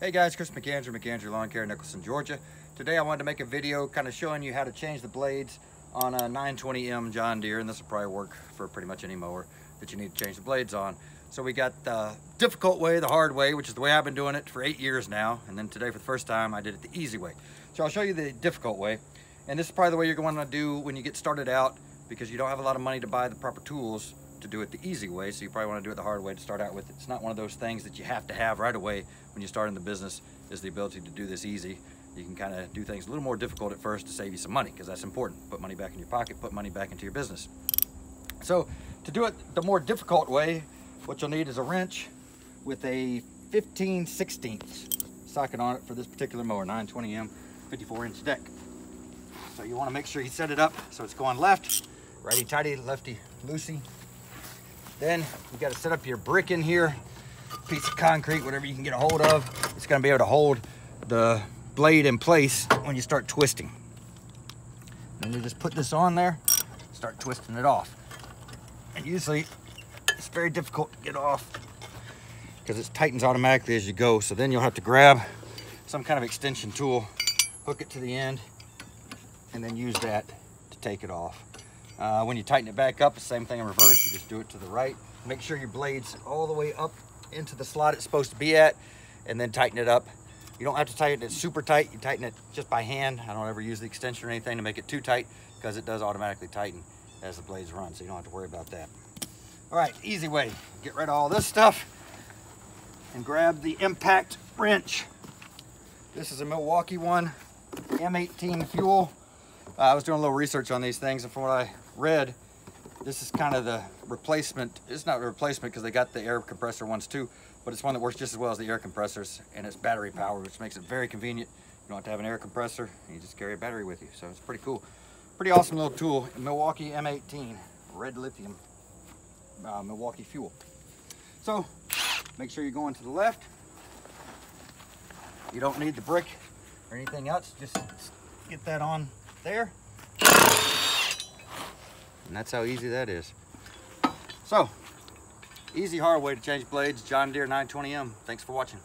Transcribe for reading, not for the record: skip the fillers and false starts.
Hey guys, Chris McAndrew, McAndrew Lawn Care, Nicholson, Georgia. Today I wanted to make a video kind of showing you how to change the blades on a 920m John Deere, and this will probably work for pretty much any mower that you need to change the blades on. So we got the difficult way, the hard way, which is the way I've been doing it for 8 years now, and then today for the first time I did it the easy way. So I'll show you the difficult way, and this is probably the way you're going to do when you get started out because you don't have a lot of money to buy the proper tools to do it the easy way, so you probably want to do it the hard way to start out with. It's not one of those things that you have to have right away when you start in the business, is the ability to do this easy. You can kind of do things a little more difficult at first to save you some money, because that's important. Put money back in your pocket, put money back into your business. So to do it the more difficult way, what you'll need is a wrench with a 15/16 socket on it for this particular mower, 920M 54-inch deck. So you want to make sure you set it up so it's going left, righty tighty, lefty loosey. Then you got to set up your brick in here, piece of concrete, whatever you can get a hold of. It's going to be able to hold the blade in place when you start twisting. And you just put this on there, start twisting it off. And usually it's very difficult to get off because it tightens automatically as you go. So then you'll have to grab some kind of extension tool, hook it to the end, and then use that to take it off. When you tighten it back up, the same thing in reverse. You just do it to the right. Make sure your blade's all the way up into the slot it's supposed to be at, and then tighten it up. You don't have to tighten it super tight. You tighten it just by hand. I don't ever use the extension or anything to make it too tight because it does automatically tighten as the blades run, so you don't have to worry about that. All right, easy way. Get rid of all this stuff and grab the impact wrench. This is a Milwaukee one, M18 fuel. I was doing a little research on these things, and from what I read, this is kind of the replacement. It's not a replacement because they got the air compressor ones too, but it's one that works just as well as the air compressors, and it's battery powered, which makes it very convenient. You don't have to have an air compressor, you just carry a battery with you, so it's pretty cool. Pretty awesome little tool, Milwaukee M18, red lithium, Milwaukee fuel. So make sure you're going to the left. You don't need the brick or anything else, just get that on there, and that's how easy that is. So easy, hard way to change blades, John Deere 920M. Thanks for watching.